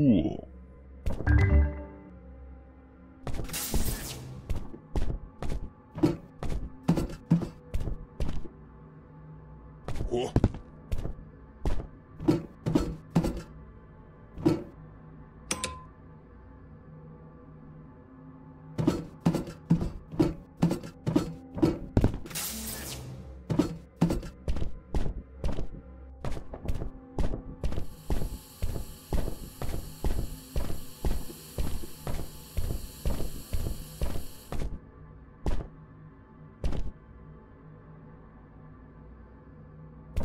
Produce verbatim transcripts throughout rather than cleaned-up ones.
pool. Huh?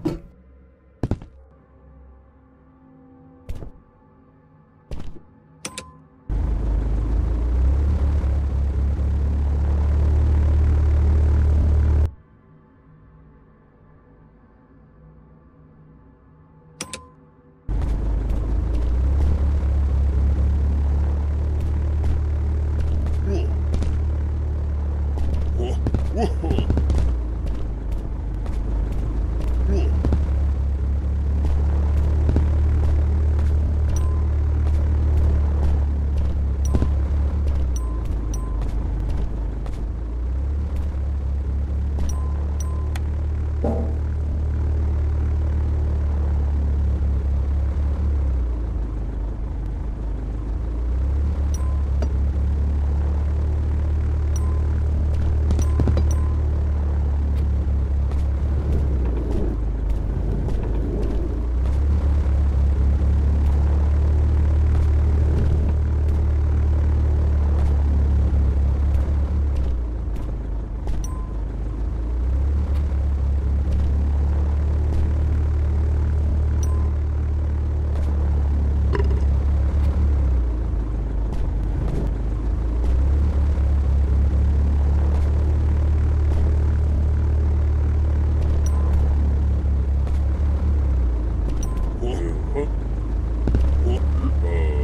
Whoa! Whoa!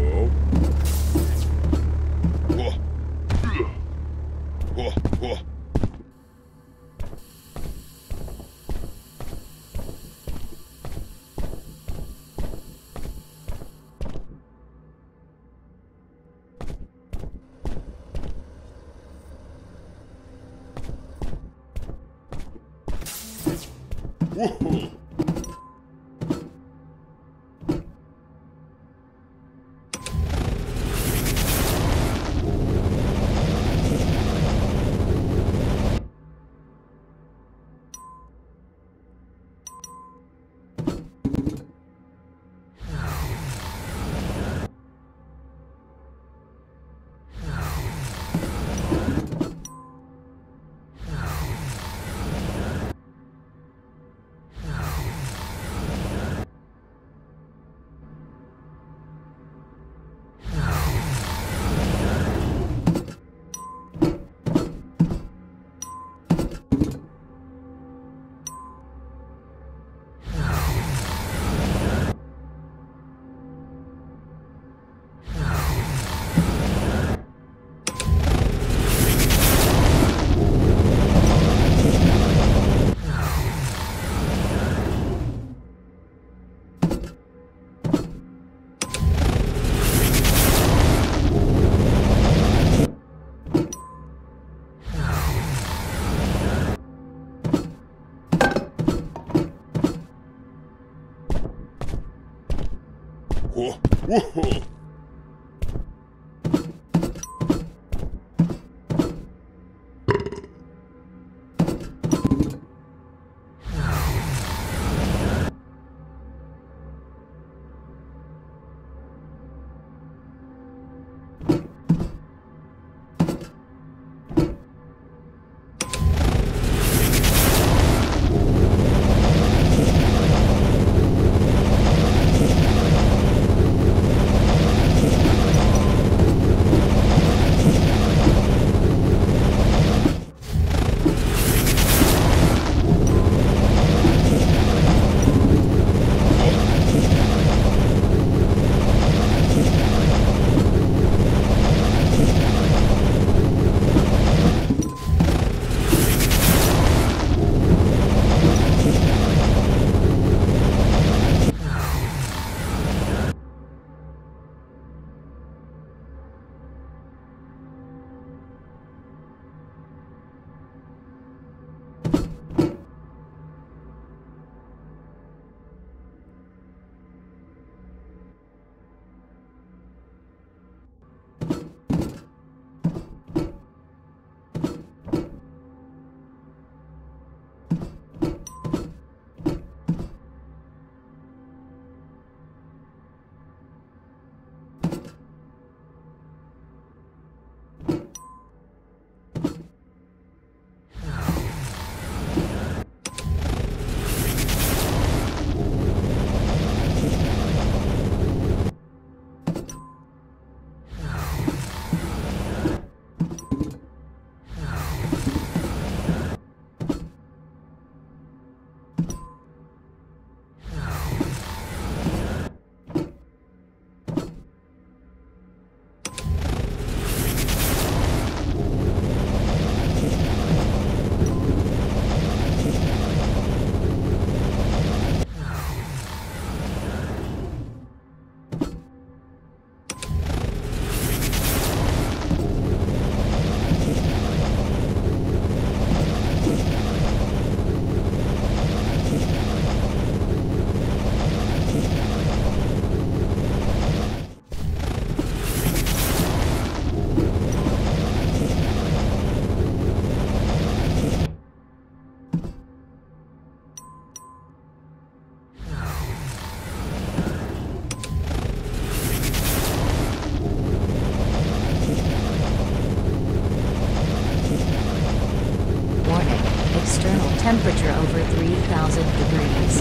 external temperature over three thousand degrees.